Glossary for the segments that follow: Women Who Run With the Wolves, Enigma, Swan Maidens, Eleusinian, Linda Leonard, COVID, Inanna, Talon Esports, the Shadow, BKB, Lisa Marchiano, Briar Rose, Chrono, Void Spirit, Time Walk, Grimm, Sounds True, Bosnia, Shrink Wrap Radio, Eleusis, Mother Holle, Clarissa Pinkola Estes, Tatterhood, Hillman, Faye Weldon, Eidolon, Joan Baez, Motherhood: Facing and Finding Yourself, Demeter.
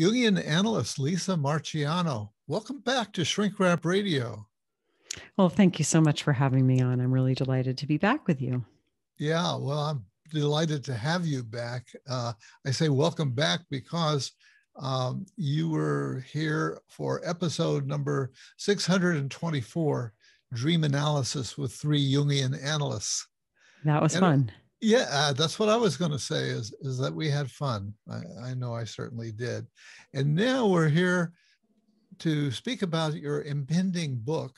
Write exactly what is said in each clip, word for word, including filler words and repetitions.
Jungian analyst Lisa Marchiano. Welcome back to Shrink Wrap Radio. Well, thank you so much for having me on. I'm really delighted to be back with you. Yeah, well, I'm delighted to have you back. Uh, I say welcome back because um, you were here for episode number six hundred twenty-four, Dream Analysis with Three Jungian Analysts. That was and, fun. Yeah, uh, that's what I was going to say is, is that we had fun. I, I know I certainly did. And now we're here to speak about your impending book,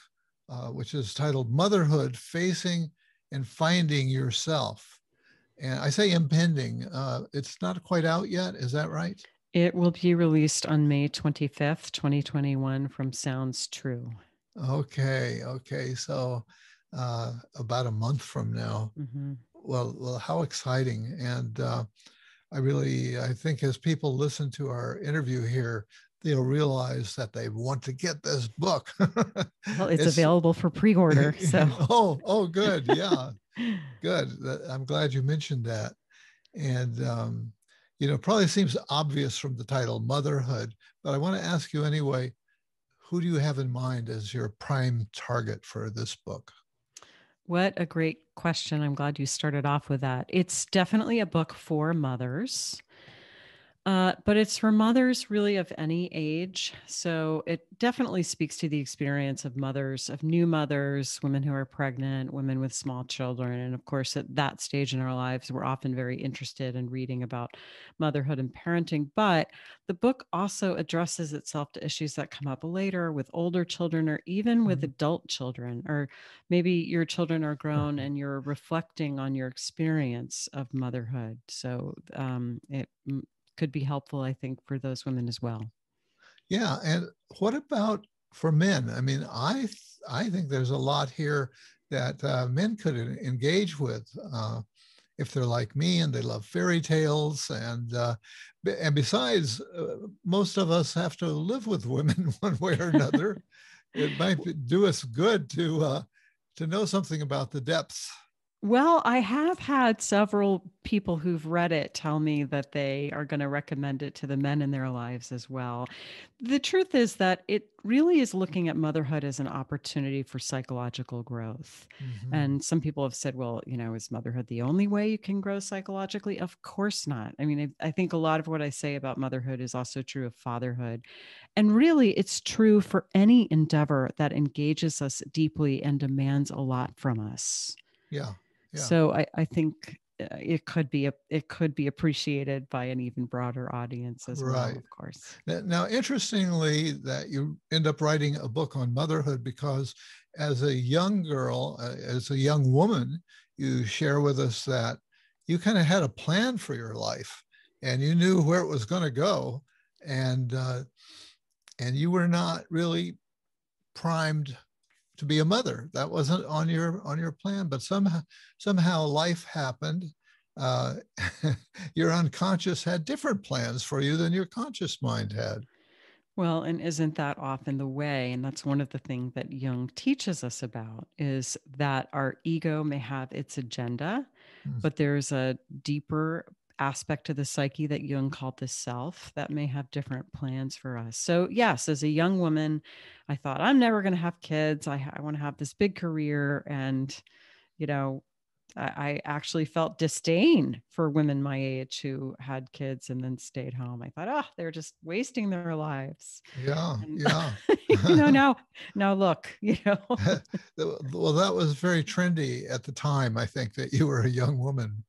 uh, which is titled Motherhood: Facing and Finding Yourself. And I say impending, uh, it's not quite out yet. Is that right? It will be released on May twenty-fifth, twenty twenty-one from Sounds True. Okay. Okay. So uh, about a month from now. Mm-hmm. Well, well, how exciting. And uh, I really, I think as people listen to our interview here, they'll realize that they want to get this book. Well, it's, it's available for pre-order. So. oh, oh, good. Yeah. Good. I'm glad you mentioned that. And, um, you know, probably seems obvious from the title, Motherhood, but I want to ask you anyway, who do you have in mind as your prime target for this book? What a great question. I'm glad you started off with that. It's definitely a book for mothers, uh, but it's for mothers really of any age. So it definitely speaks to the experience of mothers, of new mothers, women who are pregnant, women with small children. And of course, at that stage in our lives, we're often very interested in reading about motherhood and parenting. But the book also addresses itself to issues that come up later with older children or even with adult children, or maybe your children are grown and you're reflecting on your experience of motherhood. So um, it could be helpful, I think, for those women as well. Yeah. And what about for men? I mean, I, th- I think there's a lot here that uh, men could en- engage with uh, if they're like me and they love fairy tales. And, uh, b- and besides, uh, most of us have to live with women one way or another. It might do us good to, uh, to know something about the depths. Well, I have had several people who've read it tell me that they are going to recommend it to the men in their lives as well. The truth is that it really is looking at motherhood as an opportunity for psychological growth. Mm-hmm. And some people have said, well, you know, is motherhood the only way you can grow psychologically? Of course not. I mean, I, I think a lot of what I say about motherhood is also true of fatherhood. And really, it's true for any endeavor that engages us deeply and demands a lot from us. Yeah. Yeah. So I, I think it could be a, it could be appreciated by an even broader audience as right. well, of course. Now, interestingly, that you end up writing a book on motherhood because as a young girl, uh, as a young woman, you share with us that you kind of had a plan for your life and you knew where it was going to go, and uh, and you were not really primed to be a mother. That wasn't on your on your plan, but somehow somehow life happened. Uh, your unconscious had different plans for you than your conscious mind had. Well, and isn't that often the way? And that's one of the things that Jung teaches us about is that our ego may have its agenda, mm-hmm. but there's a deeper aspect of the psyche that Jung called the self that may have different plans for us. So yes, as a young woman, I thought I'm never going to have kids. I, I want to have this big career. And, you know, I, I actually felt disdain for women my age who had kids and then stayed home. I thought, oh, they're just wasting their lives. Yeah. And, yeah. you know, now, now look, you know. Well, that was very trendy at the time. I think that you were a young woman,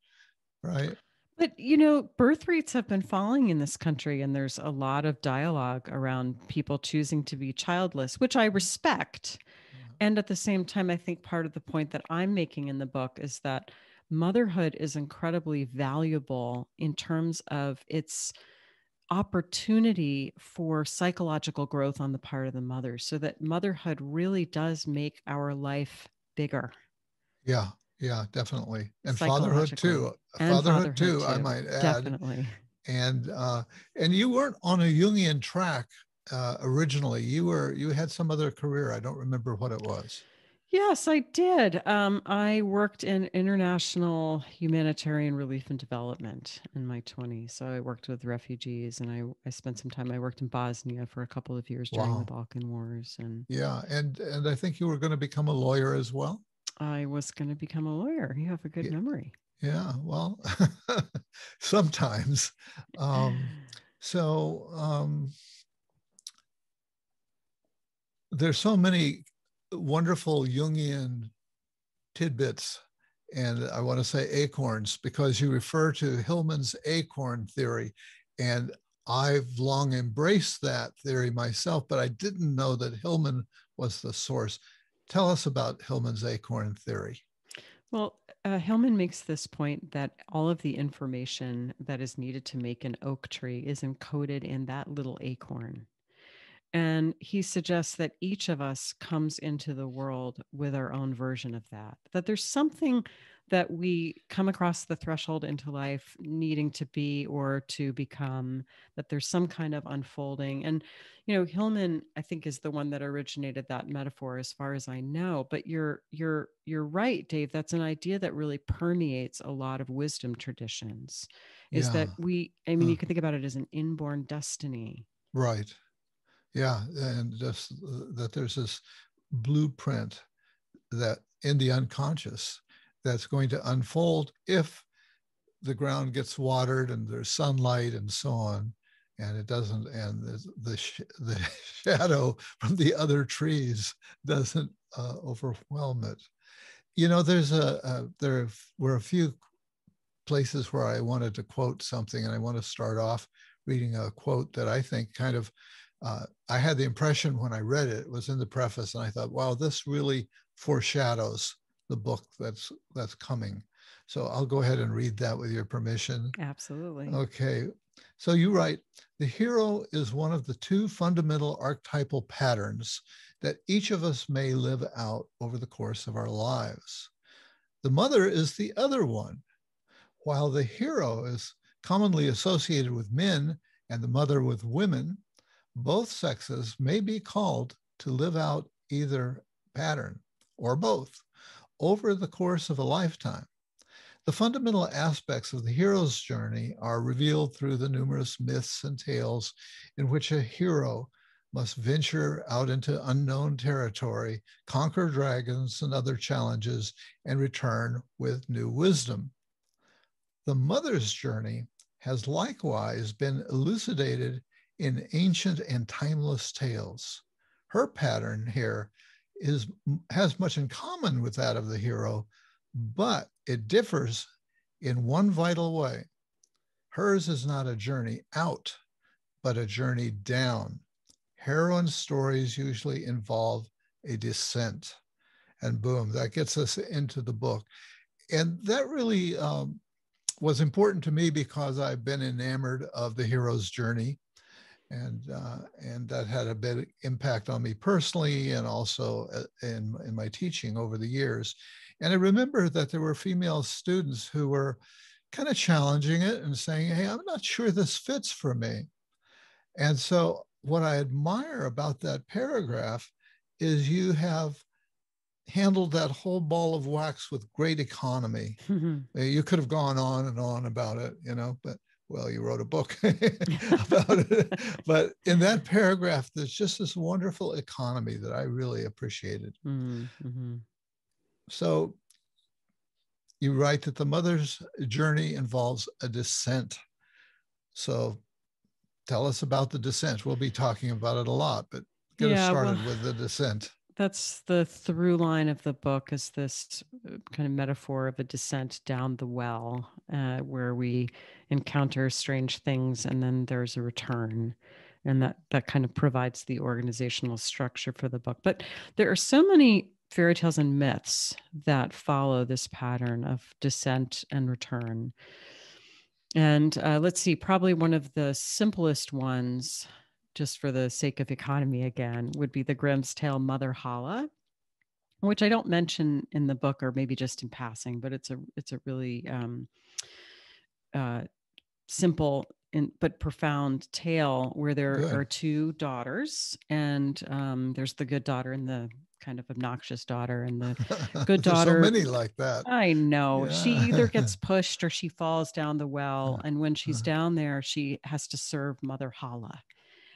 right? But, you know, birth rates have been falling in this country, and there's a lot of dialogue around people choosing to be childless, which I respect. Yeah. And at the same time, I think part of the point that I'm making in the book is that motherhood is incredibly valuable in terms of its opportunity for psychological growth on the part of the mother, so that motherhood really does make our life bigger. Yeah. Yeah, definitely. And fatherhood too. And fatherhood, fatherhood too, too, I might add. Definitely. And uh, and you weren't on a Jungian track uh, originally. You were you had some other career. I don't remember what it was. Yes, I did. Um, I worked in international humanitarian relief and development in my twenties. So I worked with refugees, and I, I spent some time. I worked in Bosnia for a couple of years during wow. the Balkan Wars. And yeah, and and I think you were going to become a lawyer as well. I was going to become a lawyer. You have a good yeah. memory. Yeah, well, sometimes. Um, so um, there's so many wonderful Jungian tidbits, and I want to say acorns, because you refer to Hillman's acorn theory, and I've long embraced that theory myself, but I didn't know that Hillman was the source. Tell us about Hillman's acorn theory. Well, uh, Hillman makes this point that all of the information that is needed to make an oak tree is encoded in that little acorn. And he suggests that each of us comes into the world with our own version of that, that there's something that we come across the threshold into life needing to be or to become, that there's some kind of unfolding. And, you know, Hillman, I think, is the one that originated that metaphor, as far as I know. But you're, you're, you're right, Dave. That's an idea that really permeates a lot of wisdom traditions, is yeah. that we, I mean, uh. you can think about it as an inborn destiny. Right. Yeah, and just that there's this blueprint that in the unconscious that's going to unfold if the ground gets watered and there's sunlight and so on, and it doesn't, and the the, sh the shadow from the other trees doesn't uh, overwhelm it. You know, there's a, a there were a few places where I wanted to quote something, and I want to start off reading a quote that I think kind of. Uh, I had the impression when I read it, it was in the preface, and I thought, wow, this really foreshadows the book that's that's coming. So I'll go ahead and read that with your permission. Absolutely. Okay. So you write, the hero is one of the two fundamental archetypal patterns that each of us may live out over the course of our lives. The mother is the other one. While the hero is commonly associated with men and the mother with women, both sexes may be called to live out either pattern or both over the course of a lifetime. The fundamental aspects of the hero's journey are revealed through the numerous myths and tales in which a hero must venture out into unknown territory, conquer dragons and other challenges, and return with new wisdom. The mother's journey has likewise been elucidated in ancient and timeless tales. Her pattern here is, has much in common with that of the hero, but it differs in one vital way. Hers is not a journey out, but a journey down. Heroine stories usually involve a descent. And boom, that gets us into the book. And that really um, was important to me, because I've been enamored of the hero's journey. And, uh, and that had a big impact on me personally, and also in, in my teaching over the years. And I remember that there were female students who were kind of challenging it and saying, hey, I'm not sure this fits for me. And so what I admire about that paragraph is you have handled that whole ball of wax with great economy. You could have gone on and on about it, you know, but well, you wrote a book about it. But in that paragraph, there's just this wonderful economy that I really appreciated. Mm-hmm. So you write that the mother's journey involves a descent. So tell us about the descent. We'll be talking about it a lot, but get yeah, us started well, with the descent. That's the through line of the book, is this kind of metaphor of a descent down the well, uh, where we encounter strange things and then there's a return. And that, that kind of provides the organizational structure for the book. But there are so many fairy tales and myths that follow this pattern of descent and return. And uh, let's see, probably one of the simplest ones, just for the sake of economy again, would be the Grimm's tale Mother Holle, which I don't mention in the book, or maybe just in passing, but it's a it's a really um, uh, simple in, but profound tale where there good. Are two daughters, and um, there's the good daughter and the kind of obnoxious daughter and the good daughter. So many like that. I know. Yeah. She either gets pushed or she falls down the well. And when she's down there, she has to serve Mother Holle.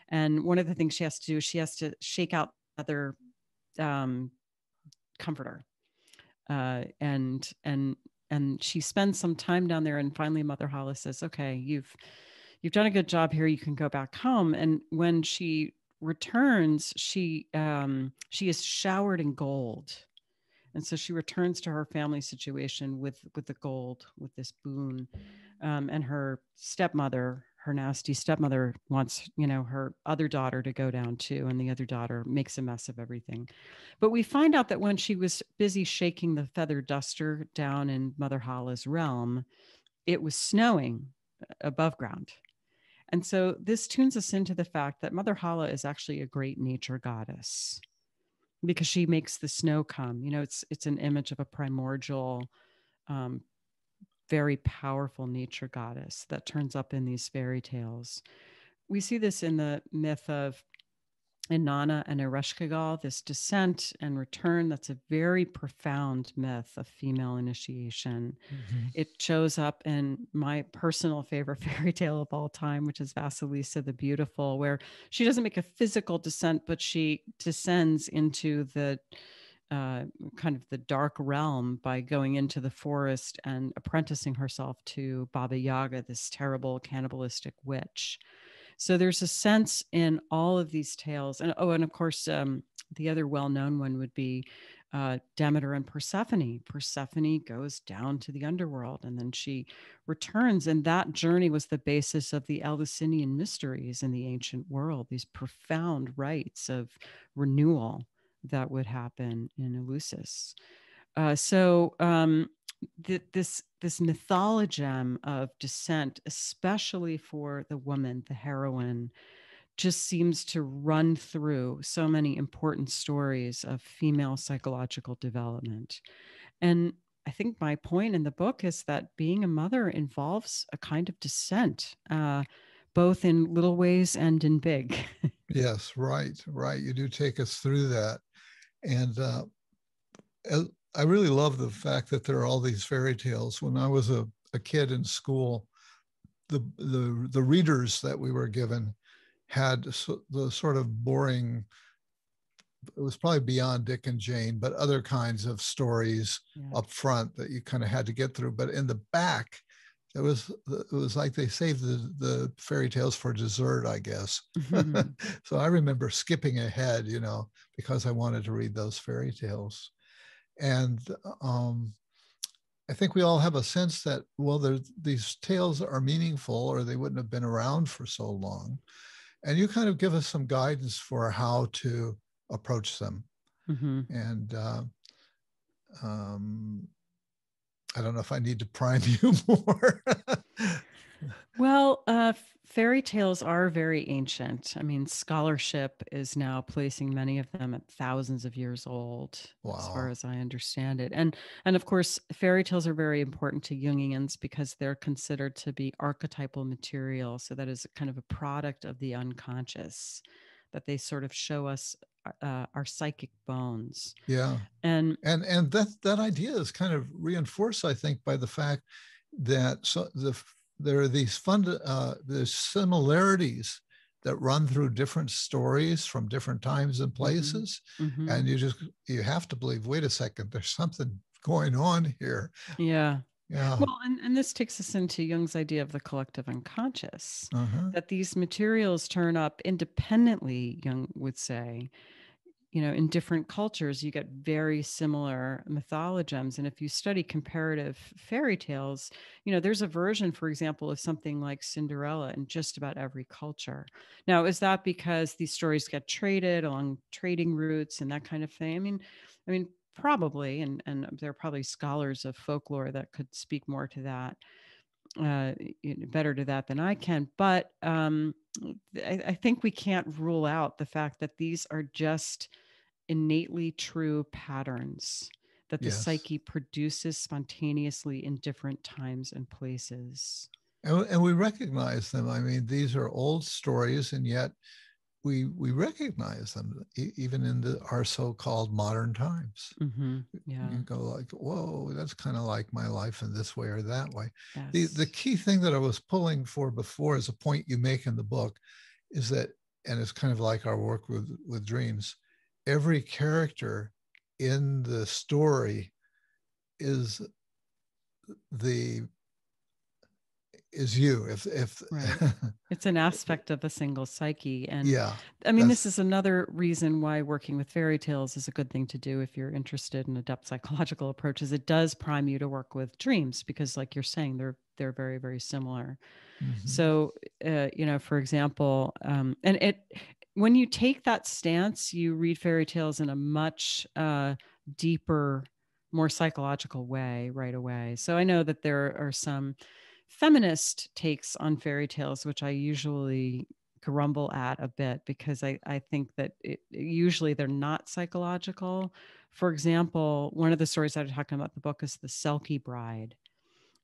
And one of the things she has to do, she has to shake out Mother um, Comforter. Uh, and, and, and she spends some time down there, and finally Mother Holle says, okay, you've, you've done a good job here. You can go back home. And when she returns, she, um, she is showered in gold. And so she returns to her family situation with, with the gold, with this boon, um, and her stepmother, her nasty stepmother, wants, you know, her other daughter to go down too. And the other daughter makes a mess of everything. But we find out that when she was busy shaking the feather duster down in Mother Holle's realm, it was snowing above ground. And so this tunes us into the fact that Mother Holle is actually a great nature goddess, because she makes the snow come. You know, it's, it's an image of a primordial, um, very powerful nature goddess that turns up in these fairy tales. We see this in the myth of Inanna and Ereshkigal, this descent and return. That's a very profound myth of female initiation. Mm-hmm. It shows up in my personal favorite fairy tale of all time, which is Vasilisa the Beautiful, where she doesn't make a physical descent, but she descends into the Uh, kind of the dark realm by going into the forest and apprenticing herself to Baba Yaga, this terrible cannibalistic witch. So there's a sense in all of these tales. And oh, and of course, um, the other well-known one would be uh, Demeter and Persephone. Persephone goes down to the underworld and then she returns. And that journey was the basis of the Eleusinian mysteries in the ancient world, these profound rites of renewal that would happen in Eleusis. Uh, so um, th this, this mythologem of descent, especially for the woman, the heroine, just seems to run through so many important stories of female psychological development. And I think my point in the book is that being a mother involves a kind of descent, uh, both in little ways and in big. Yes, right, right. You do take us through that. And uh, I really love the fact that there are all these fairy tales. When I was a, a kid in school, the, the, the readers that we were given had so, the sort of boring, it was probably beyond Dick and Jane, but other kinds of stories yeah. up front that you kind of had to get through. But in the back, It was, it was like they saved the, the fairy tales for dessert, I guess. Mm-hmm. So I remember skipping ahead, you know, because I wanted to read those fairy tales. And um, I think we all have a sense that, well, these tales are meaningful or they wouldn't have been around for so long. And you kind of give us some guidance for how to approach them. Mm-hmm. And uh, um, I don't know if I need to prime you more. Well, uh, fairy tales are very ancient. I mean, scholarship is now placing many of them at thousands of years old, wow. as far as I understand it. And, and of course, fairy tales are very important to Jungians because they're considered to be archetypal material. So that is kind of a product of the unconscious, that they sort of show us Uh, our psychic bones. Yeah. And and and that that idea is kind of reinforced, I think, by the fact that so the there are these fund uh there's similarities that run through different stories from different times and places. Mm-hmm. And you just you have to believe, wait a second, there's something going on here. Yeah. Yeah. Well, and, and this takes us into Jung's idea of the collective unconscious, uh-huh. that these materials turn up independently, Jung would say. You know, in different cultures, you get very similar mythologems. And if you study comparative fairy tales, you know, there's a version, for example, of something like Cinderella in just about every culture. Now, is that because these stories get traded along trading routes and that kind of thing? I mean, I mean, probably, and, and there are probably scholars of folklore that could speak more to that, uh, better to that than I can. But um, I, I think we can't rule out the fact that these are just innately true patterns that the yes. psyche produces spontaneously in different times and places. And, and we recognize them. I mean, these are old stories, and yet we we recognize them even in the, our so-called modern times. Mm-hmm. Yeah, you go like, whoa, that's kind of like my life in this way or that way. Yes. The the key thing that I was pulling for before is a point you make in the book, is that, and it's kind of like our work with with dreams, every character in the story is the is you if if right. It's an aspect of a single psyche. And yeah, I mean, this is another reason why working with fairy tales is a good thing to do if you're interested in a depth psychological approach, is it does prime you to work with dreams, because like you're saying, they're they're very, very similar. Mm-hmm. So uh, you know, for example, um and it when you take that stance, you read fairy tales in a much uh deeper, more psychological way right away. So I know that there are some feminist takes on fairy tales, which I usually grumble at a bit, because I, I think that it, usually they're not psychological. For example, one of the stories I was talking about in the book is the Selkie Bride.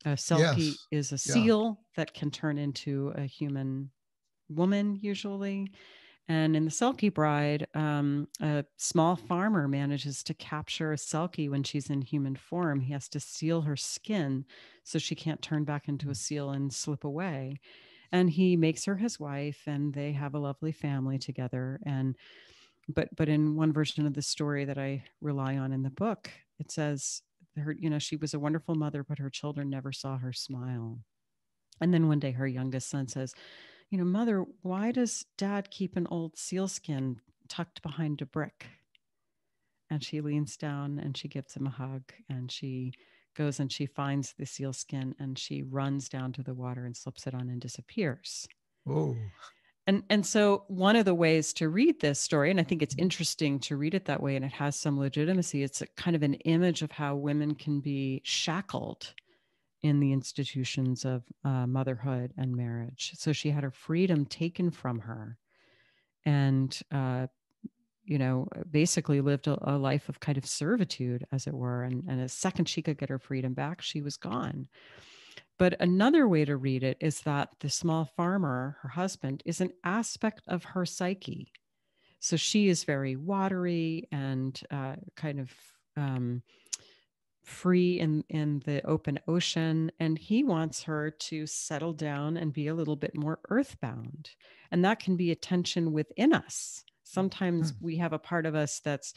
Uh, Selkie yes. is a seal yeah. that can turn into a human woman usually. And in the Selkie Bride, um, a small farmer manages to capture a Selkie when she's in human form. He has to seal her skin so she can't turn back into a seal and slip away. And he makes her his wife, and they have a lovely family together. And but but in one version of the story that I rely on in the book, it says, her, you know, she was a wonderful mother, but her children never saw her smile. And then one day her youngest son says, you know, mother, why does dad keep an old sealskin tucked behind a brick? And she leans down and she gives him a hug, and she goes and she finds the sealskin and she runs down to the water and slips it on and disappears. Oh. And, and so one of the ways to read this story, and I think it's interesting to read it that way, and it has some legitimacy, it's a kind of an image of how women can be shackled in the institutions of uh, motherhood and marriage. So she had her freedom taken from her, and, uh, you know, basically lived a, a life of kind of servitude, as it were. And, and the second she could get her freedom back, she was gone. But another way to read it is that the small farmer, her husband, is an aspect of her psyche. So she is very watery and uh, kind of, um, free in, in the open ocean. And he wants her to settle down and be a little bit more earthbound. And that can be a tension within us. Sometimes hmm. we have a part of us that's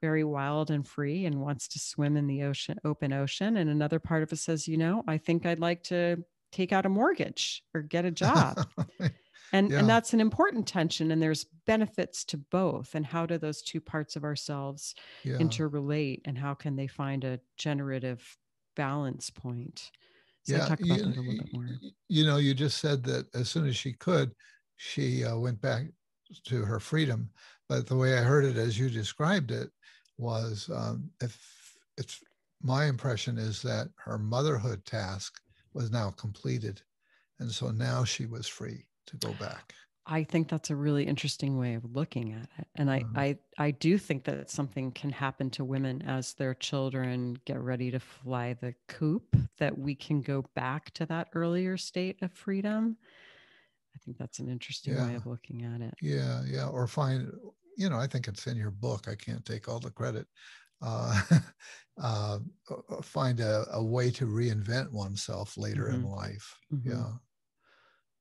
very wild and free and wants to swim in the ocean, open ocean. And another part of us says, you know, I think I'd like to take out a mortgage or get a job. And, yeah. and that's an important tension, and there's benefits to both. And how do those two parts of ourselves yeah. interrelate, and how can they find a generative balance point? So yeah. talk about you, that a little bit more. You know, you just said that as soon as she could, she uh, went back to her freedom. But the way I heard it, as you described it, was um, if it's my impression is that her motherhood task was now completed. And so now she was free to go back. I think that's a really interesting way of looking at it. And I, mm-hmm. I, I do think that something can happen to women as their children get ready to fly the coop, that we can go back to that earlier state of freedom. I think that's an interesting yeah. way of looking at it. Yeah. Yeah. Or find, you know, I think it's in your book, I can't take all the credit, uh, uh, find a, a way to reinvent oneself later mm-hmm. in life. Mm-hmm. Yeah.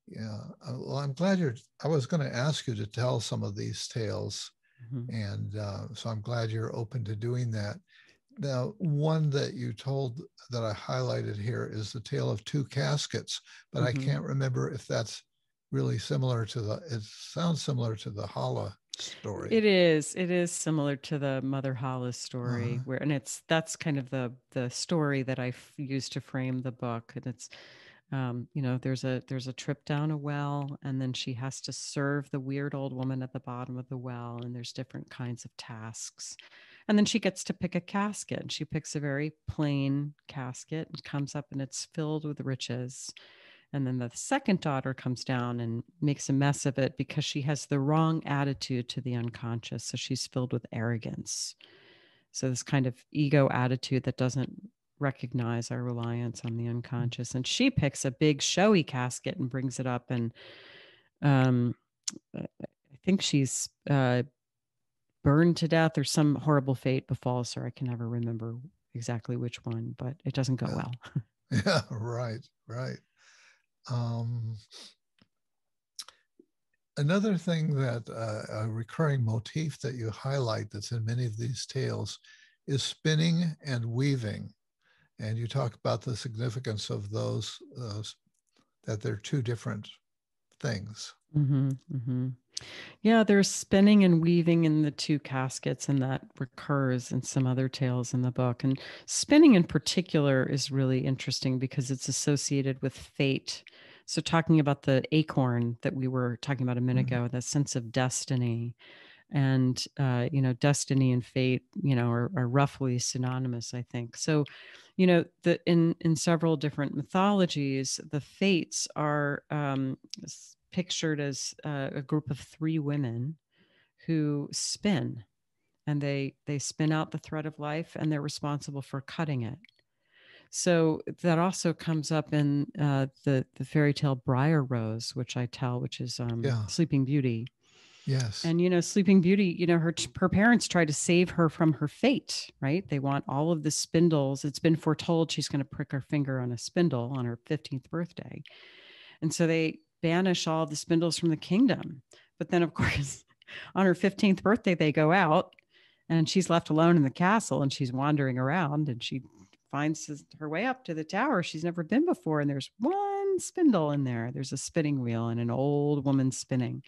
Yeah, well, I'm glad you're, I was going to ask you to tell some of these tales, mm-hmm. and uh, so I'm glad you're open to doing that. Now, one that you told that I highlighted here is the tale of two caskets, but mm-hmm. I can't remember if that's really similar to the, it sounds similar to the Holle story. It is, it is similar to the Mother Holle story, uh-huh. where, and it's, that's kind of the, the story that I f- used to frame the book, and it's, Um, you know, there's a there's a trip down a well, and then she has to serve the weird old woman at the bottom of the well, and there's different kinds of tasks. And then she gets to pick a casket, and she picks a very plain casket and comes up, and it's filled with riches. And then the second daughter comes down and makes a mess of it because she has the wrong attitude to the unconscious. So she's filled with arrogance. So this kind of ego attitude that doesn't recognize our reliance on the unconscious. And she picks a big showy casket and brings it up, and um I think she's uh, burned to death or some horrible fate befalls her. I can never remember exactly which one, but it doesn't go yeah. well. Yeah, right, right. Um, another thing that uh, a recurring motif that you highlight that's in many of these tales is spinning and weaving. And you talk about the significance of those, uh, that they're two different things. Mm-hmm, mm-hmm. Yeah, there's spinning and weaving in the two caskets, and that recurs in some other tales in the book. And spinning in particular is really interesting because it's associated with fate. So talking about the acorn that we were talking about a minute mm-hmm. ago, that sense of destiny. And, uh, you know, destiny and fate, you know, are, are roughly synonymous, I think. So, you know, the, in, in several different mythologies, the fates are um, pictured as uh, a group of three women who spin, and they, they spin out the thread of life, and they're responsible for cutting it. So that also comes up in uh, the, the fairy tale Briar Rose, which I tell, which is um, yeah. Sleeping Beauty. Yes. And, you know, Sleeping Beauty, you know, her, her parents try to save her from her fate, right? They want all of the spindles. It's been foretold she's going to prick her finger on a spindle on her fifteenth birthday. And so they banish all the spindles from the kingdom. But then, of course, on her fifteenth birthday, they go out and she's left alone in the castle, and she's wandering around, and she finds her way up to the tower she's never been before. And there's one spindle in there. There's a spinning wheel and an old woman spinning.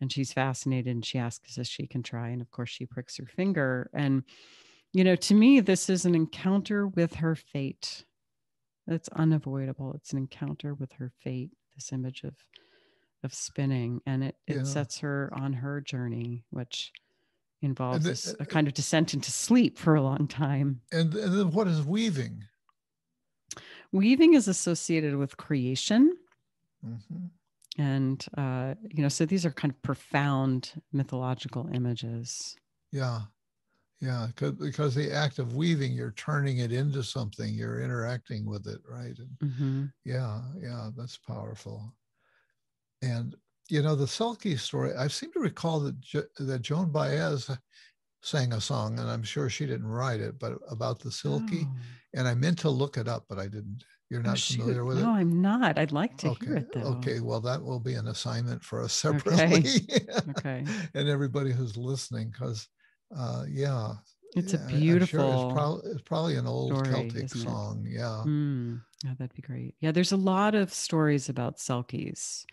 And she's fascinated, and she asks if she can try. And of course, she pricks her finger. And, you know, to me, this is an encounter with her fate. That's unavoidable. It's an encounter with her fate, this image of of spinning. And it, it yeah. sets her on her journey, which involves this, a kind of descent into sleep for a long time. And, and then what is weaving? Weaving is associated with creation. Mm-hmm. And, uh, you know, so these are kind of profound mythological images. Yeah. Yeah. Because the act of weaving, you're turning it into something, you're interacting with it. Right. And mm-hmm. Yeah. Yeah. That's powerful. And, you know, the Selkie story, I seem to recall that, jo- that Joan Baez sang a song, and I'm sure she didn't write it, but about the Selkie. Oh. And I meant to look it up, but I didn't. You're not oh, familiar with no, it? No, I'm not. I'd like to okay. hear it, though. Okay, well, that will be an assignment for us separately. Okay. okay. And everybody who's listening, because, uh, yeah. It's a beautiful I'm sure it's, pro- it's probably an old story, Celtic song. It? Yeah. Mm. Oh, that'd be great. Yeah, there's a lot of stories about Selkies.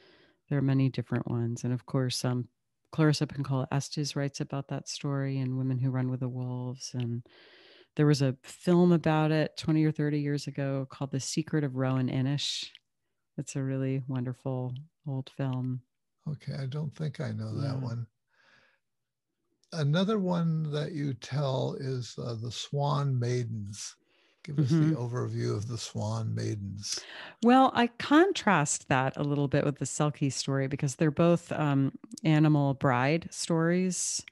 There are many different ones. And, of course, um, Clarissa Pinkola Estes writes about that story in Women Who Run With the Wolves, and there was a film about it twenty or thirty years ago called The Secret of Rowan Inish. It's a really wonderful old film. Okay, I don't think I know that yeah. one. Another one that you tell is uh, the Swan Maidens. Give mm-hmm. us the overview of the Swan Maidens. Well, I contrast that a little bit with the Selkie story because they're both um, animal bride stories,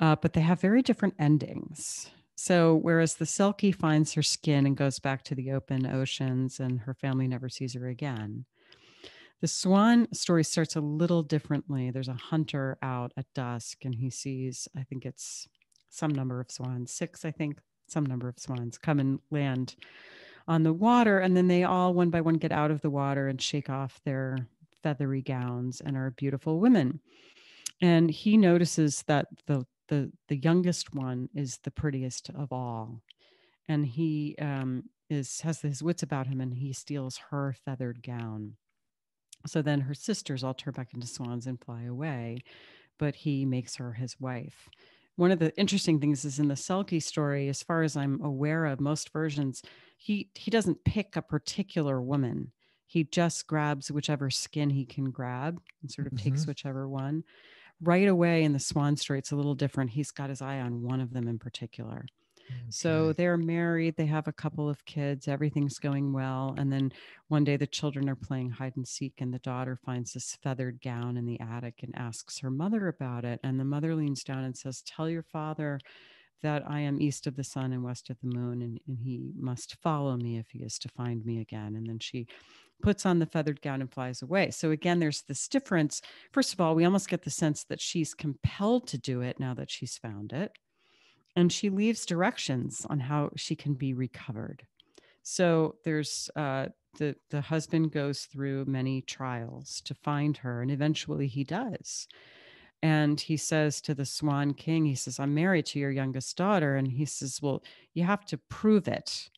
uh, but they have very different endings. So whereas the Selkie finds her skin and goes back to the open oceans, and her family never sees her again, the Swan story starts a little differently. There's a hunter out at dusk, and he sees, I think it's some number of swans, six, I think, some number of swans come and land on the water. And then they all one by one get out of the water and shake off their feathery gowns and are beautiful women. And he notices that the The, the youngest one is the prettiest of all. And he um, is has his wits about him, and he steals her feathered gown. So then her sisters all turn back into swans and fly away, but he makes her his wife. One of the interesting things is in the Selkie story, as far as I'm aware of most versions, he, he doesn't pick a particular woman. He just grabs whichever skin he can grab and sort of mm-hmm. takes whichever one. Right away in the Swan story, it's a little different. He's got his eye on one of them in particular. Okay. So they're married. They have a couple of kids. Everything's going well. And then one day the children are playing hide and seek, and the daughter finds this feathered gown in the attic and asks her mother about it. And the mother leans down and says, "Tell your father that I am east of the sun and west of the moon, and, and he must follow me if he is to find me again." And then she puts on the feathered gown and flies away. So again, there's this difference. First of all, we almost get the sense that she's compelled to do it now that she's found it. And she leaves directions on how she can be recovered. So there's uh, the, the husband goes through many trials to find her, and eventually he does. And he says to the Swan King, he says, I'm married to your youngest daughter. And he says, well, you have to prove it.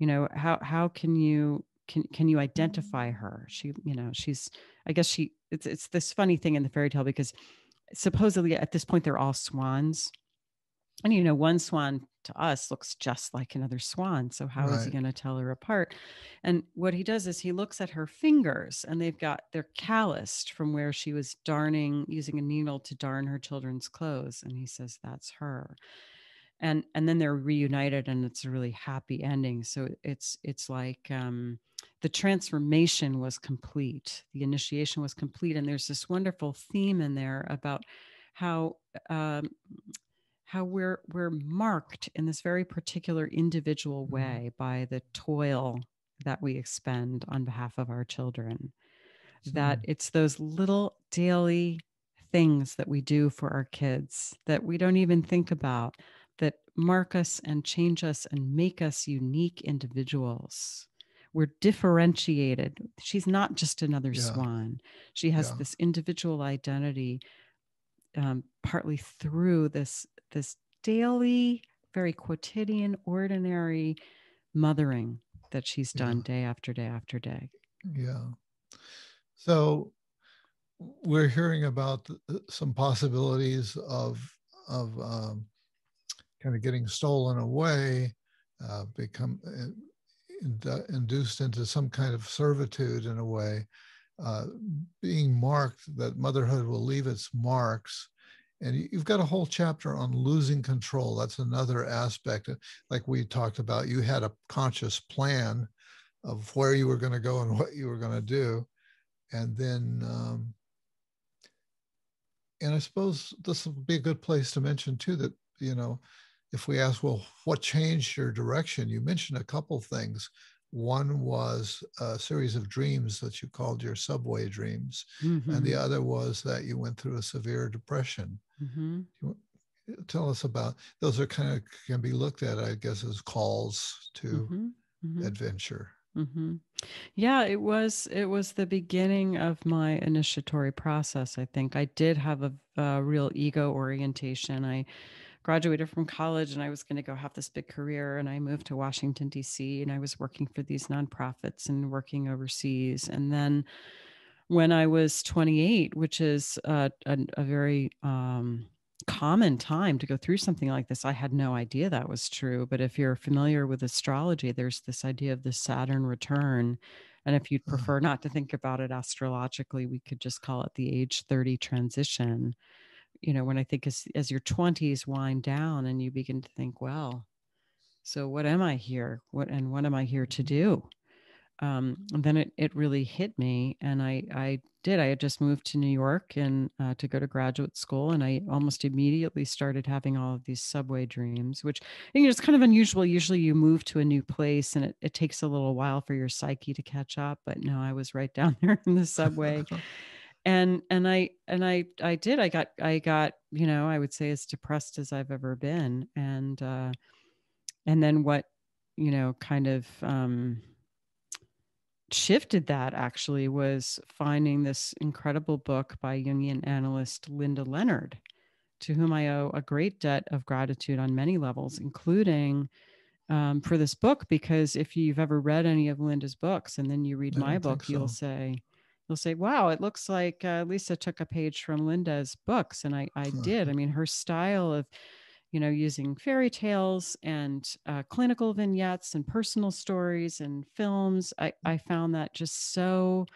You know, how, how can you, can, can you identify her? She, you know, she's, I guess she, it's, it's this funny thing in the fairy tale, because supposedly at this point, they're all swans. And, you know, one swan to us looks just like another swan. So how right. is he going to tell her apart? And what he does is he looks at her fingers, and they've got, they're calloused from where she was darning, using a needle to darn her children's clothes. And he says, that's her. And, and then they're reunited, and it's a really happy ending. So it's, it's like um, the transformation was complete. The initiation was complete. And there's this wonderful theme in there about how, um, how we're we're marked in this very particular individual way by the toil that we expend on behalf of our children. Mm. That it's those little daily things that we do for our kids that we don't even think about, that mark us and change us and make us unique individuals. We're differentiated. She's not just another yeah. swan. She has yeah. this individual identity, um, partly through this this daily, very quotidian, ordinary mothering that she's done yeah. day after day after day. Yeah. So we're hearing about some possibilities of, of um, kind of getting stolen away, uh, become uh, induced into some kind of servitude in a way, uh, being marked, that motherhood will leave its marks. And you've got a whole chapter on losing control. That's another aspect. Like we talked about, you had a conscious plan of where you were going to go and what you were going to do. And then, um, and I suppose this would be a good place to mention too, that, you know, if we ask, well, what changed your direction? You mentioned a couple things. One was a series of dreams that you called your subway dreams. Mm-hmm. And the other was that you went through a severe depression. Mm-hmm. You, tell us about, those are kind of, can be looked at, I guess, as calls to mm-hmm. Mm-hmm. adventure. Mm-hmm. Yeah, it was, it was the beginning of my initiatory process, I think. I did have a, a real ego orientation. I graduated from college, and I was going to go have this big career. And I moved to Washington, D C, and I was working for these nonprofits and working overseas. And then when I was twenty-eight, which is a, a, a very um, common time to go through something like this, I had no idea that was true. But if you're familiar with astrology, there's this idea of the Saturn return. And if you'd prefer not to think about it astrologically, we could just call it the age thirty transition. You know, when I think as, as your twenties wind down and you begin to think, well, so what am I here? What, and what am I here to do? Um, and then it, it really hit me. And I, I did, I had just moved to New York and uh, to go to graduate school. And I almost immediately started having all of these subway dreams, which, you know, it's kind of unusual. Usually you move to a new place and it, it takes a little while for your psyche to catch up, but no, I was right down there in the subway. And, and I, and I, I did, I got, I got, you know, I would say as depressed as I've ever been. And, uh, and then what, you know, kind of, um, shifted that actually was finding this incredible book by Jungian analyst Linda Leonard, to whom I owe a great debt of gratitude on many levels, including, um, for this book, because if you've ever read any of Linda's books and then you read my book, so. you'll say, You'll say, wow, it looks like uh, Lisa took a page from Linda's books. And I, I did. I mean, her style of, you know, using fairy tales and uh, clinical vignettes and personal stories and films, I, I found that just so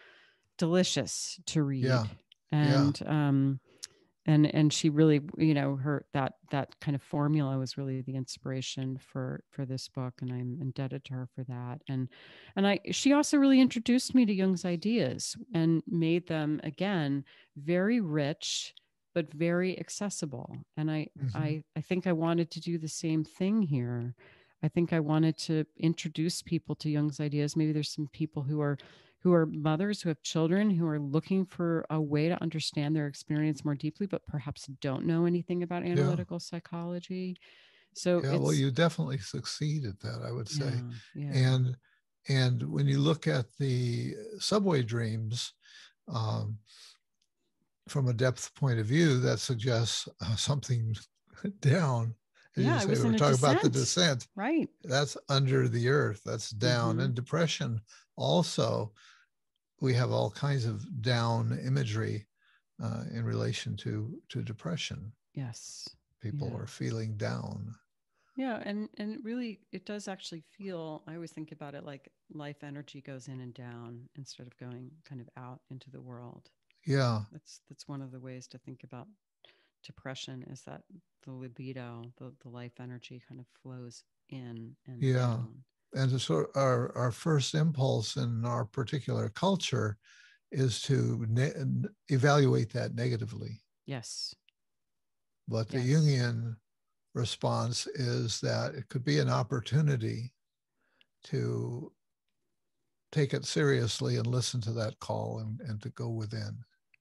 delicious to read. Yeah. And, yeah. um, and, and she really, you know, her, that, that kind of formula was really the inspiration for, for this book. And I'm indebted to her for that. And, and I, she also really introduced me to Jung's ideas and made them, again, very rich, but very accessible. And I, mm-hmm. I, I think I wanted to do the same thing here. I think I wanted to introduce people to Jung's ideas. Maybe there's some people who are, who are mothers, who have children, who are looking for a way to understand their experience more deeply, but perhaps don't know anything about analytical yeah. psychology. So yeah, well, you definitely succeed at that, I would say. Yeah, yeah. And, and when you look at the subway dreams, um, from a depth point of view, that suggests uh, something down. As yeah, you say, we're talking descent. about the descent. Right. That's under the earth. That's down. Mm-hmm. And depression also, we have all kinds of down imagery uh, in relation to, to depression. Yes. People yeah. are feeling down. Yeah. And, and really, it does actually feel, I always think about it like life energy goes in and down instead of going kind of out into the world. Yeah. That's, that's one of the ways to think about depression, is that the libido, the, the life energy kind of flows in and yeah. down. And to sort of our, our first impulse in our particular culture is to ne- evaluate that negatively. Yes. But the yes. Jungian response is that it could be an opportunity to take it seriously and listen to that call and, and to go within.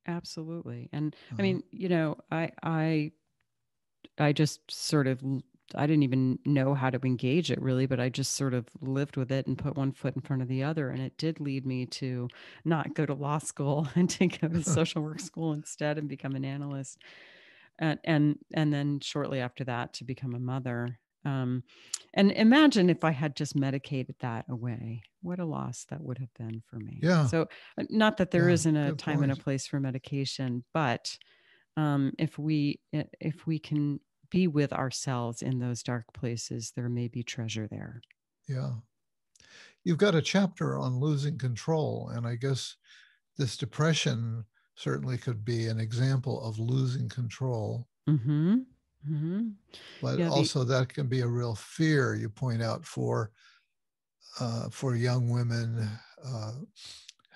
Absolutely. And uh-huh. I mean, you know, I, I, I just sort of, I didn't even know how to engage it really, but I just sort of lived with it and put one foot in front of the other. And it did lead me to not go to law school and to go to social work school instead and become an analyst. And, and, and then shortly after that to become a mother. Um, and imagine if I had just medicated that away, what a loss that would have been for me. Yeah. So not that there yeah, isn't a time point. and a place for medication, but, um, if we, if we can be with ourselves in those dark places, there may be treasure there. Yeah. You've got a chapter on losing control. And I guess this depression certainly could be an example of losing control. Mm-hmm. Mm-hmm. But yeah, also the, that can be a real fear, you point out, for uh, for young women uh,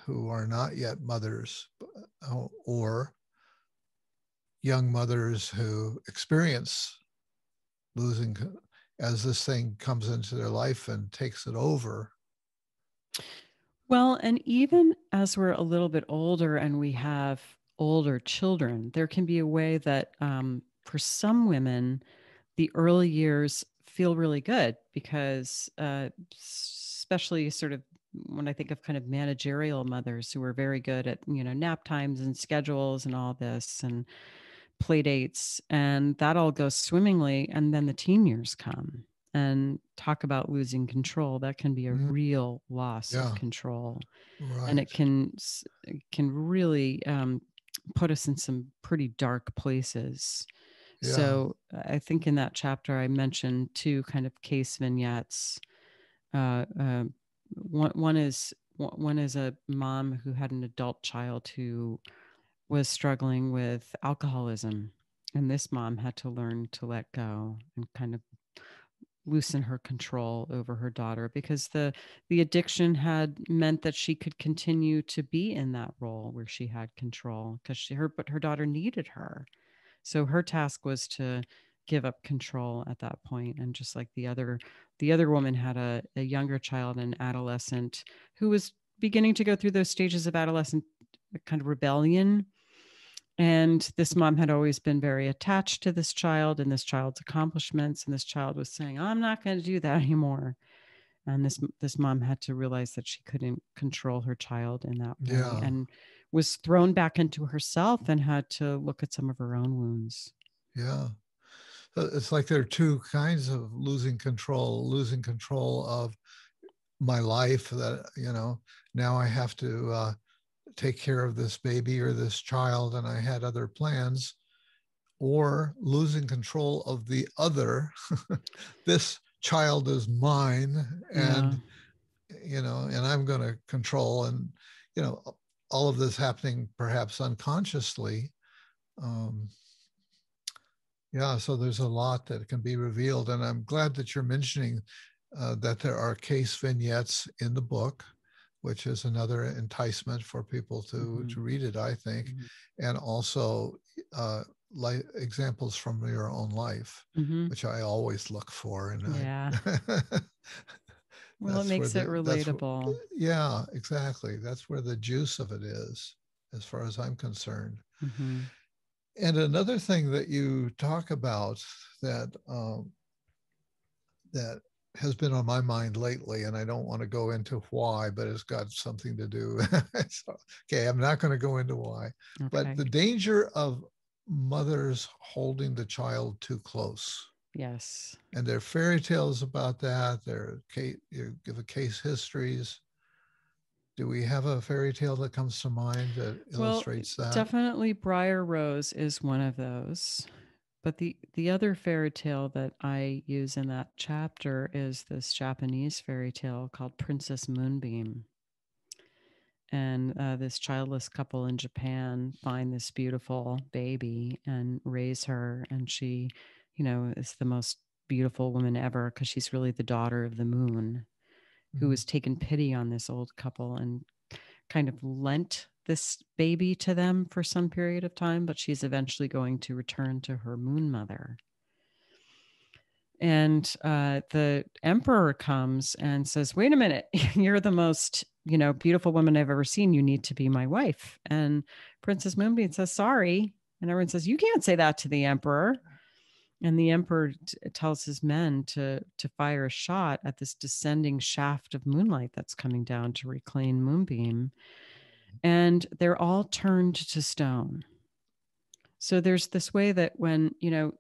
who are not yet mothers, or young mothers who experience losing as this thing comes into their life and takes it over. Well, and even as we're a little bit older and we have older children, there can be a way that um, for some women, the early years feel really good because, uh, especially sort of when I think of kind of managerial mothers who are very good at, you know, nap times and schedules and all this and play dates, and that all goes swimmingly. And then the teen years come, and talk about losing control. That can be a mm-hmm. real loss yeah. of control. Right. And it can, it can really um, put us in some pretty dark places. Yeah. So I think in that chapter, I mentioned two kind of case vignettes. Uh, uh, one, one is one is a mom who had an adult child who was struggling with alcoholism. And this mom had to learn to let go and kind of loosen her control over her daughter, because the, the addiction had meant that she could continue to be in that role where she had control, because she her but her daughter needed her. So her task was to give up control at that point. And just like the other, the other woman had a, a younger child, an adolescent, who was beginning to go through those stages of adolescent kind of rebellion. And this mom had always been very attached to this child and this child's accomplishments. And this child was saying, I'm not going to do that anymore. And this, this mom had to realize that she couldn't control her child in that way. Yeah. And was thrown back into herself and had to look at some of her own wounds. Yeah. It's like there are two kinds of losing control, losing control of my life, that, you know, now I have to uh, take care of this baby or this child, and I had other plans, or losing control of the other. This child is mine, and, yeah. you know, and I'm going to control, and, you know, all of this happening perhaps unconsciously. Um, yeah, so there's a lot that can be revealed. And I'm glad that you're mentioning uh, that there are case vignettes in the book, which is another enticement for people to, mm-hmm. to read it, I think. Mm-hmm. And also uh, li- examples from your own life, mm-hmm. which I always look for. And yeah. I Well, it makes the, it relatable. Where, yeah, exactly. That's where the juice of it is, as far as I'm concerned. Mm-hmm. And another thing that you talk about that um, that has been on my mind lately, and I don't want to go into why, but it's got something to do. So, okay, I'm not going to go into why, okay. But the danger of mothers holding the child too close. Yes. And there are fairy tales about that. There are, you give a case histories. Do we have a fairy tale that comes to mind that illustrates well, that? Definitely Briar Rose is one of those. But the, the other fairy tale that I use in that chapter is this Japanese fairy tale called Princess Moonbeam. And uh, this childless couple in Japan find this beautiful baby and raise her. And she, you know, is the most beautiful woman ever because she's really the daughter of the moon, mm-hmm. who has taken pity on this old couple and kind of lent this baby to them for some period of time, but she's eventually going to return to her moon mother. And uh, the emperor comes and says, wait a minute, you're the most, you know, beautiful woman I've ever seen. You need to be my wife. And Princess Moonbeam says, sorry. And everyone says, you can't say that to the emperor. And the emperor t- tells his men to, to fire a shot at this descending shaft of moonlight that's coming down to reclaim Moonbeam. And they're all turned to stone. So there's this way that when, you know,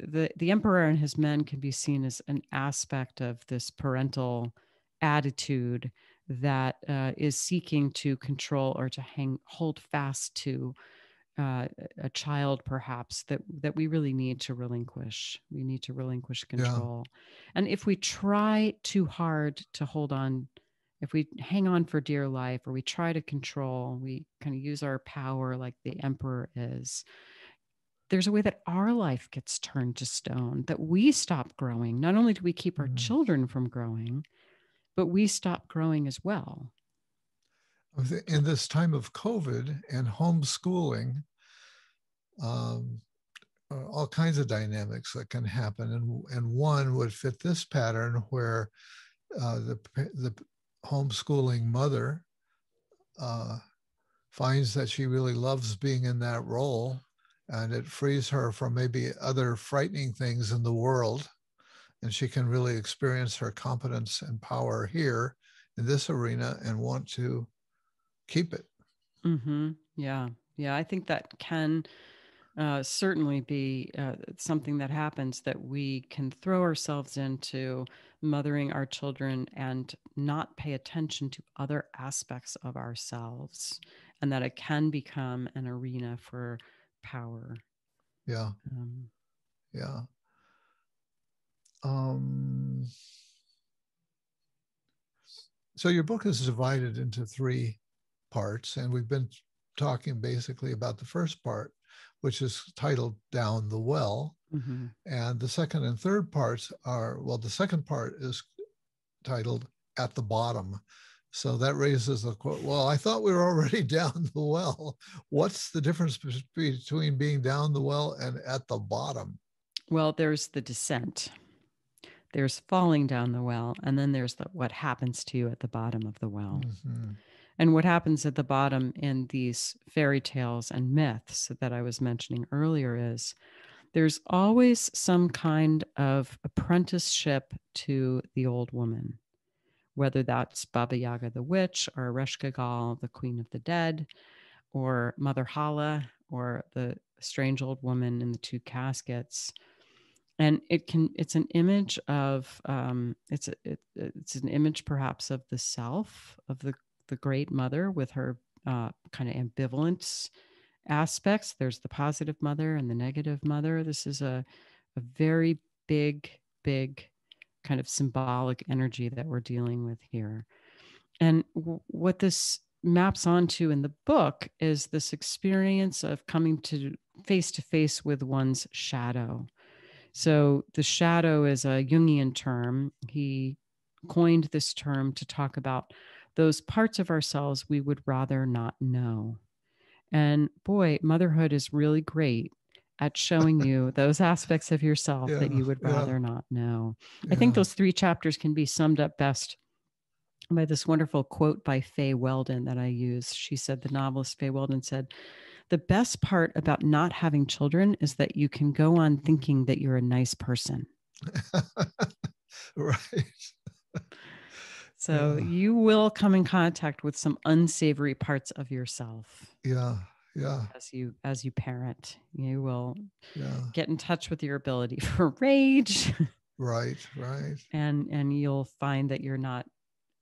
the, the emperor and his men can be seen as an aspect of this parental attitude that uh, is seeking to control or to hang, hold fast to uh, a child, perhaps, that, that we really need to relinquish. We need to relinquish control. Yeah. And if we try too hard to hold on, if we hang on for dear life, or we try to control, we kind of use our power like the emperor is, there's a way that our life gets turned to stone, that we stop growing. Not only do we keep our mm-hmm. children from growing, but we stop growing as well. In this time of COVID and homeschooling, um, all kinds of dynamics that can happen. And, and one would fit this pattern where uh, the, the homeschooling mother uh, finds that she really loves being in that role, and it frees her from maybe other frightening things in the world, and she can really experience her competence and power here in this arena and want to keep it. Mm-hmm. Yeah, yeah. I think that can uh, certainly be uh, something that happens, that we can throw ourselves into mothering our children and not pay attention to other aspects of ourselves, and that it can become an arena for power. Yeah. Um, yeah. Um, so your book is divided into three parts, and we've been talking basically about the first part, which is titled Down the Well. Mm-hmm. And the second and third parts are, well, the second part is titled At the Bottom. So that raises the quote, well, I thought we were already down the well. What's the difference between being down the well and at the bottom? Well, there's the descent. There's falling down the well. And then there's the, what happens to you at the bottom of the well. Mm-hmm. And what happens at the bottom in these fairy tales and myths that I was mentioning earlier is there's always some kind of apprenticeship to the old woman, whether that's Baba Yaga the witch, or Ereshkigal, the queen of the dead, or Mother Holle, or the strange old woman in the two caskets. And it can, it's an image of, um, it's, a, it, it's an image perhaps of the self, of the, the great mother with her uh, kind of ambivalence aspects. There's the positive mother and the negative mother. This is a, a very big, big kind of symbolic energy that we're dealing with here. And w- what this maps onto in the book is this experience of coming to face to face with one's shadow. So the shadow is a Jungian term. He coined this term to talk about those parts of ourselves we would rather not know. And boy, motherhood is really great at showing you those aspects of yourself yeah, that you would rather yeah. not know. Yeah. I think those three chapters can be summed up best by this wonderful quote by Faye Weldon that I use. She said, the novelist Faye Weldon said, the best part about not having children is that you can go on thinking that you're a nice person. Right. So yeah. You will come in contact with some unsavory parts of yourself. Yeah. Yeah. As you, as you parent, you will yeah. get in touch with your ability for rage. Right. Right. And, and you'll find that you're not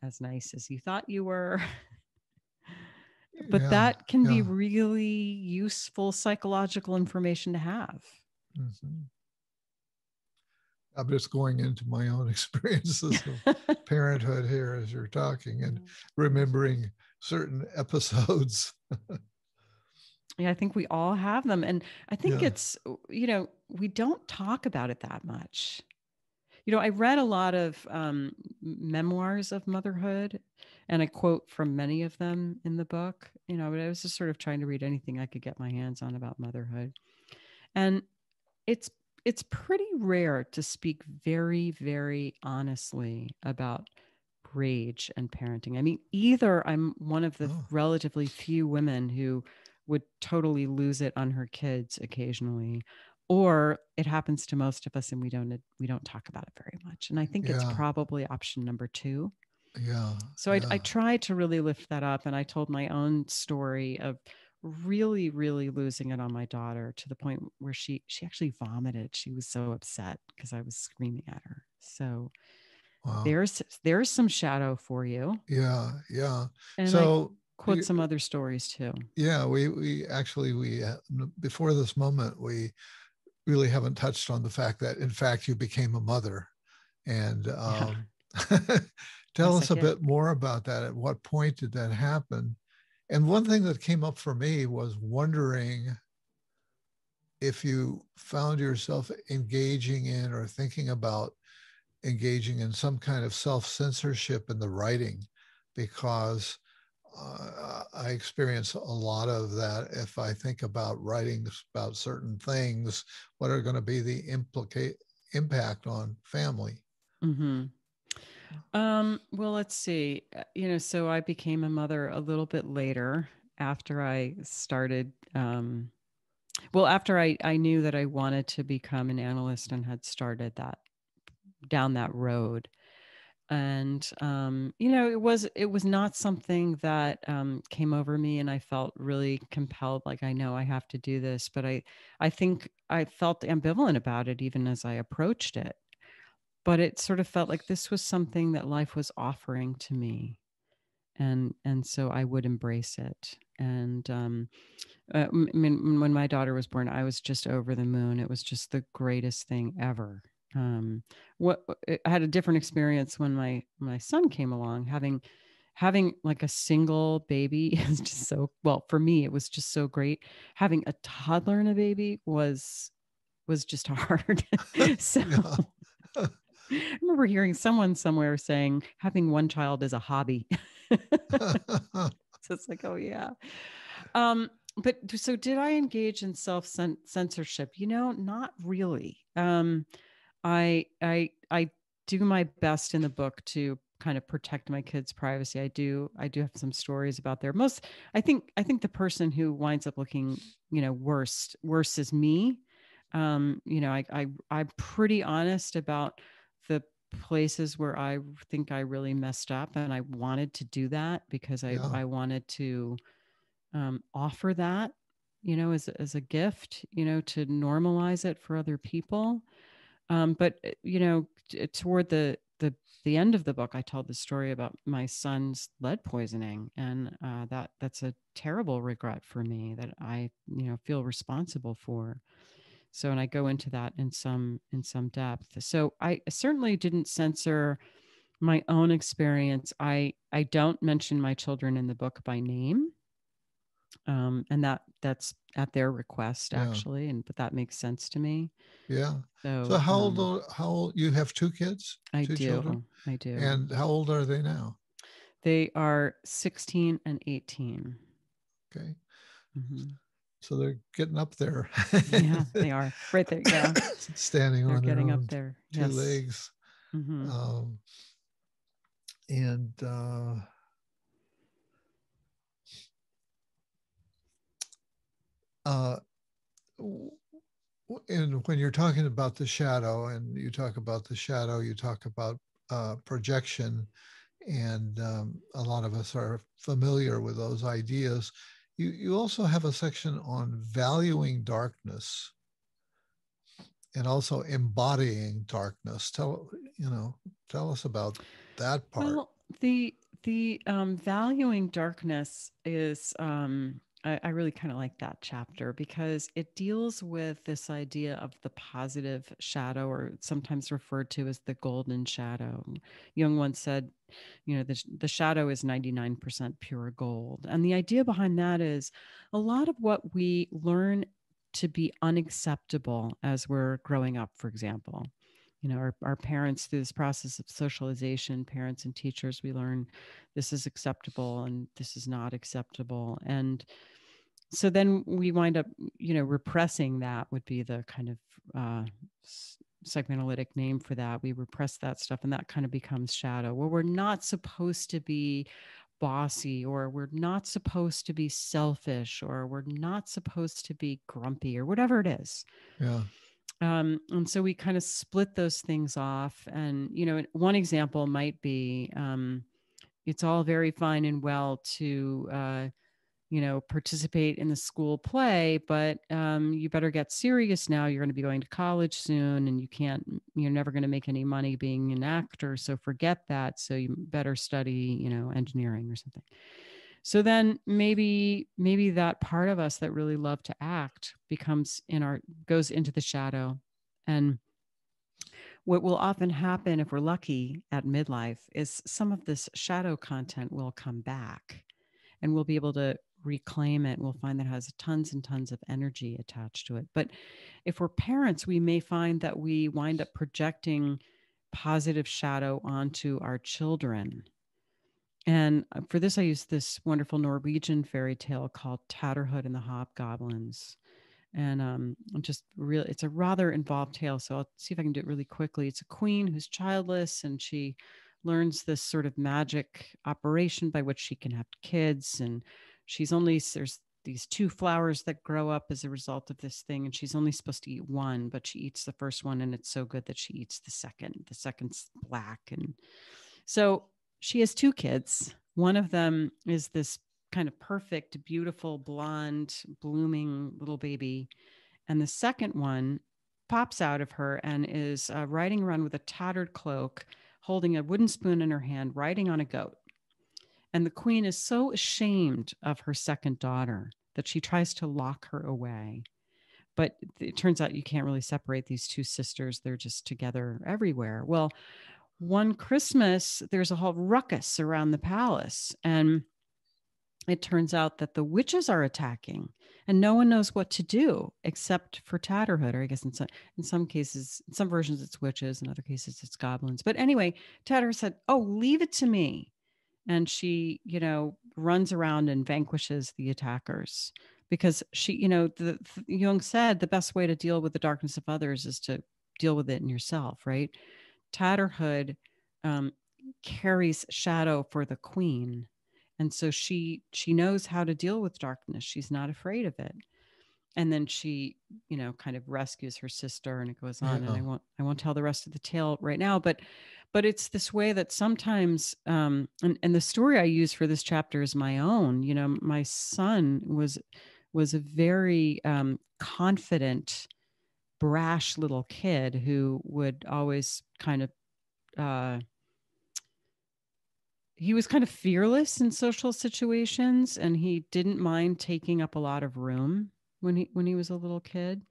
as nice as you thought you were. But yeah, that can yeah. be really useful psychological information to have. Mm-hmm. I'm just going into my own experiences of parenthood here as you're talking and remembering certain episodes. Yeah, I think we all have them. And I think yeah. it's, you know, we don't talk about it that much. You know, I read a lot of um, memoirs of motherhood, and I quote from many of them in the book, you know, but I was just sort of trying to read anything I could get my hands on about motherhood. And it's, it's pretty rare to speak very, very honestly about rage and parenting. I mean, either I'm one of the oh. relatively few women who would totally lose it on her kids occasionally, or it happens to most of us and we don't, we don't talk about it very much. And I think yeah. it's probably option number two. Yeah. So yeah. I, I tried to really lift that up, and I told my own story of really, really losing it on my daughter to the point where she, she actually vomited. She was so upset because I was screaming at her. So wow. there's, there's some shadow for you. Yeah. Yeah. And so I quote we, some other stories too. Yeah. We, we actually, we, before this moment, we, really haven't touched on the fact that, in fact, you became a mother. And um, yeah. tell That's us like a bit it. more about that. At what point did that happen? And one thing that came up for me was wondering if you found yourself engaging in or thinking about engaging in some kind of self-censorship in the writing, because uh, I experience a lot of that. If I think about writing about certain things, what are going to be the implicate impact on family? Mm-hmm. Um, well, let's see, you know, so I became a mother a little bit later after I started, um, well, after I, I knew that I wanted to become an analyst and had started that down that road. And, um, you know, it was, it was not something that, um, came over me and I felt really compelled, like, I know I have to do this, but I, I think I felt ambivalent about it even as I approached it, but it sort of felt like this was something that life was offering to me. And, and so I would embrace it. And, um, uh, I mean, when my daughter was born, I was just over the moon. It was just the greatest thing ever. Um, what I had a different experience when my, my son came along. Having, having like a single baby is just so, well, for me, it was just so great. Having a toddler and a baby was, was just hard. So yeah. I remember hearing someone somewhere saying having one child is a hobby. So it's like, oh yeah. Um, but so did I engage in self-censorship? You know, not really. Um, I, I, I do my best in the book to kind of protect my kids' privacy. I do, I do have some stories about their most, I think, I think the person who winds up looking, you know, worst, worse is me. Um, you know, I, I, I'm pretty honest about the places where I think I really messed up, and I wanted to do that because I, yeah. I wanted to, um, offer that, you know, as, as a gift, you know, to normalize it for other people. Um, but, you know, t- toward the, the, the end of the book, I told the story about my son's lead poisoning, and, uh, that that's a terrible regret for me that I, you know, feel responsible for. So, and I go into that in some, in some depth. So I certainly didn't censor my own experience. I, I don't mention my children in the book by name. Um, and that that's at their request, yeah. actually. And, but that makes sense to me. Yeah. So, so how um, old, how old, you have two kids? I two do. Children. I do. And how old are they now? They are sixteen and eighteen. Okay. Mm-hmm. So they're getting up there. Yeah, they are right there. Yeah. Standing they're on getting their own up there. Yes. Two legs. Mm-hmm. Um, and uh, uh, and when you're talking about the shadow, and you talk about the shadow, you talk about uh, projection, and um, a lot of us are familiar with those ideas. You, you also have a section on valuing darkness and also embodying darkness. Tell, you know, tell us about that part. Well, the, the um, valuing darkness is, um, I, I really kind of like that chapter because it deals with this idea of the positive shadow, or sometimes referred to as the golden shadow. Jung once said, you know, the, the shadow is ninety-nine percent pure gold. And the idea behind that is a lot of what we learn to be unacceptable as we're growing up, for example, you know, our, our parents, through this process of socialization, parents and teachers, we learn this is acceptable and this is not acceptable. And so then we wind up, you know, repressing that would be the kind of uh, psychoanalytic name for that. We repress that stuff, and that kind of becomes shadow. Well, we're not supposed to be bossy, or we're not supposed to be selfish, or we're not supposed to be grumpy, or whatever it is. Yeah. Um, and so we kind of split those things off. And, you know, one example might be, um, it's all very fine and well to, uh, you know, participate in the school play, but um, you better get serious now. You're going to be going to college soon, and you can't, you're never going to make any money being an actor. So forget that. So you better study, you know, engineering or something. So then maybe, maybe that part of us that really loved to act becomes in our, goes into the shadow. And what will often happen, if we're lucky, at midlife is some of this shadow content will come back, and we'll be able to reclaim it. We'll find that it has tons and tons of energy attached to it. But if we're parents, we may find that we wind up projecting positive shadow onto our children. And for this, I use this wonderful Norwegian fairy tale called Tatterhood and the Hobgoblins. And um, just really, it's a rather involved tale, so I'll see if I can do it really quickly. It's a queen who's childless, and she learns this sort of magic operation by which she can have kids, and she's only, there's these two flowers that grow up as a result of this thing, and she's only supposed to eat one, but she eats the first one, and it's so good that she eats the second. The second's black. And so she has two kids. One of them is this kind of perfect, beautiful, blonde, blooming little baby. And the second one pops out of her and is uh, riding around with a tattered cloak, holding a wooden spoon in her hand, riding on a goat. And the queen is so ashamed of her second daughter that she tries to lock her away. But it turns out you can't really separate these two sisters. They're just together everywhere. Well, one Christmas, there's a whole ruckus around the palace. And it turns out that the witches are attacking, and no one knows what to do except for Tatterhood, or I guess in some, in some cases, in some versions it's witches, in other cases it's goblins. But anyway, Tatterhood said, "Oh, leave it to me." And she, you know, runs around and vanquishes the attackers, because she, you know, the, the, Jung said the best way to deal with the darkness of others is to deal with it in yourself, right? Tatterhood um, carries shadow for the queen. And so she, she knows how to deal with darkness. She's not afraid of it. And then she, you know, kind of rescues her sister, and it goes on. Yeah. And I won't, I won't tell the rest of the tale right now, but, but it's this way that sometimes, um, and, and the story I use for this chapter is my own. You know, my son was, was a very um, confident, brash little kid who would always kind of, uh, he was kind of fearless in social situations, and he didn't mind taking up a lot of room when he, when he was a little kid.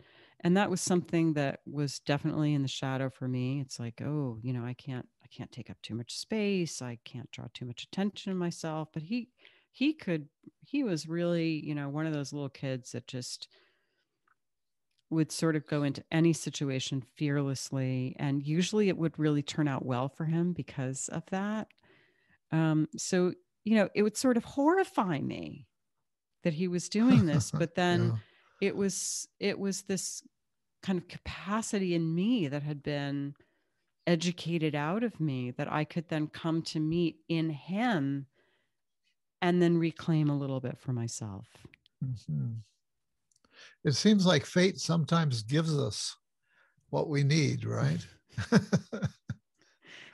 And that was something that was definitely in the shadow for me. It's like, oh, you know, I can't, I can't take up too much space. I can't draw too much attention to myself. But he, he could, he was really, you know, one of those little kids that just would sort of go into any situation fearlessly. And usually it would really turn out well for him because of that. Um, so, you know, it would sort of horrify me that he was doing this, but then yeah. it was, it was this kind of capacity in me that had been educated out of me that I could then come to meet in him and then reclaim a little bit for myself. Mm-hmm. It seems like fate sometimes gives us what we need, right?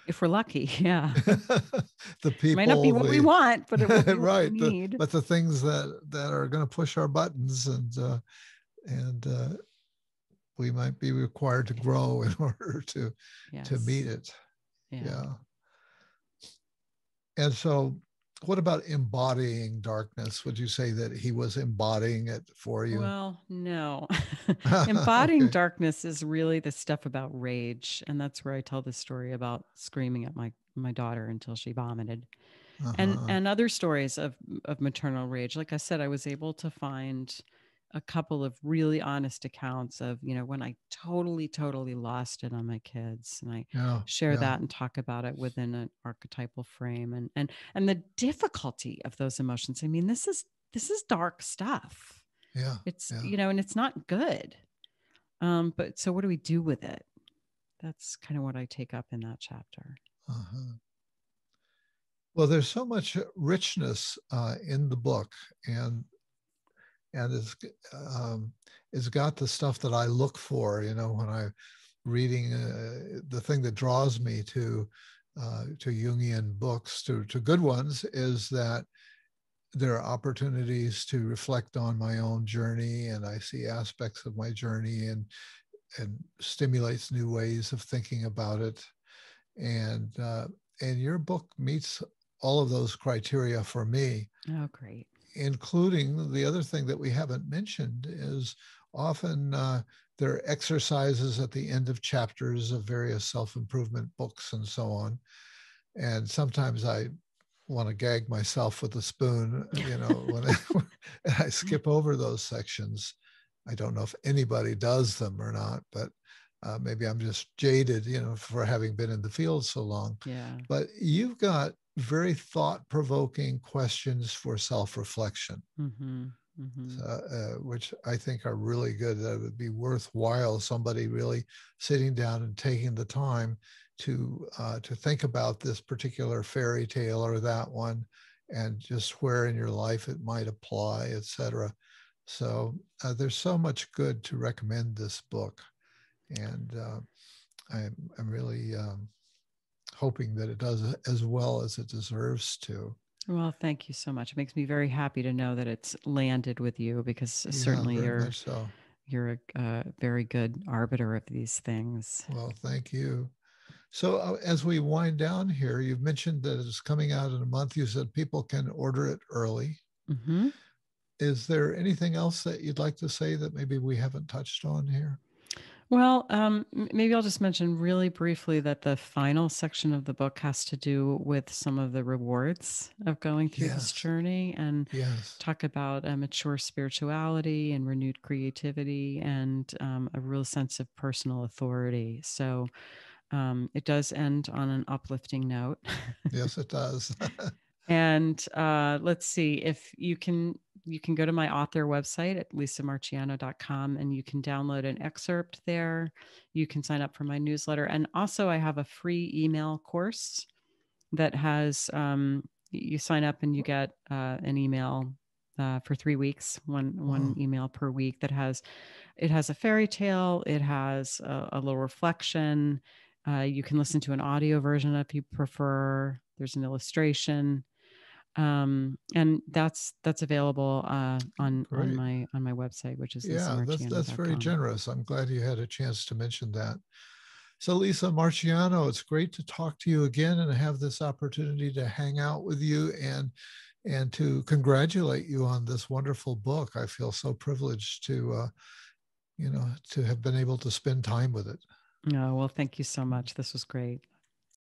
If we're lucky, yeah. The people, it might not be what the, we want, but it will be right, what we need. The, but the things that that are going to push our buttons, and uh, and uh, we might be required to grow in order to yes. to meet it. Yeah. yeah. And so, what about embodying darkness? Would you say that he was embodying it for you? Well, no. Embodying okay. darkness is really the stuff about rage. And that's where I tell the story about screaming at my, my daughter until she vomited. Uh-huh. And and other stories of, of maternal rage. Like I said, I was able to find a couple of really honest accounts of, you know, when I totally, totally lost it on my kids. And I yeah, share yeah. that and talk about it within an archetypal frame and, and, and the difficulty of those emotions. I mean, this is, this is dark stuff. Yeah. It's, yeah. you know, and it's not good. Um, but so what do we do with it? That's kind of what I take up in that chapter. Uh-huh. Well, there's so much richness uh, in the book, and And it's, um, it's got the stuff that I look for, you know, when I'm reading uh, the thing that draws me to uh, to Jungian books, to, to good ones, is that there are opportunities to reflect on my own journey, and I see aspects of my journey and, and stimulates new ways of thinking about it. And, uh, and your book meets all of those criteria for me. Oh, great. Including the other thing that we haven't mentioned is often uh, there are exercises at the end of chapters of various self-improvement books and so on. And sometimes I want to gag myself with a spoon, you know, when I, I skip over those sections. I don't know if anybody does them or not, but uh, maybe I'm just jaded, you know, for having been in the field so long. Yeah. But you've got very thought-provoking questions for self-reflection, mm-hmm, mm-hmm. Uh, uh, which I think are really good. That it would be worthwhile somebody really sitting down and taking the time to uh, to think about this particular fairy tale or that one, and just where in your life it might apply, et cetera. So uh, there's so much good to recommend this book, and uh, I'm, I'm really. Um, hoping that it does as well as it deserves to. Well, thank you so much. It makes me very happy to know that it's landed with you, because yeah, certainly you're so. you're a uh, very good arbiter of these things. Well, thank you. So uh, as we wind down here, you've mentioned that it's coming out in a month. You said people can order it early. Mm-hmm. Is there anything else that you'd like to say that maybe we haven't touched on here? Well, um, maybe I'll just mention really briefly that the final section of the book has to do with some of the rewards of going through yes. this journey, and yes. talk about a mature spirituality and renewed creativity and um, a real sense of personal authority. So um, it does end on an uplifting note. Yes, it does. And uh, let's see if you can, you can go to my author website at lisa marchiano dot com, and you can download an excerpt there. You can sign up for my newsletter. And also I have a free email course that has, um, you sign up and you get uh, an email uh, for three weeks, one, mm-hmm. one email per week that has, it has a fairy tale. It has a, a little reflection. Uh, you can listen to an audio version if you prefer. There's an illustration. Um, and that's, that's available, uh, on, on my, on my website, which is, yeah, that's, that's very generous. I'm glad you had a chance to mention that. So Lisa Marchiano, it's great to talk to you again and have this opportunity to hang out with you and, and to congratulate you on this wonderful book. I feel so privileged to, uh, you know, to have been able to spend time with it. No, oh, well, thank you so much. This was great.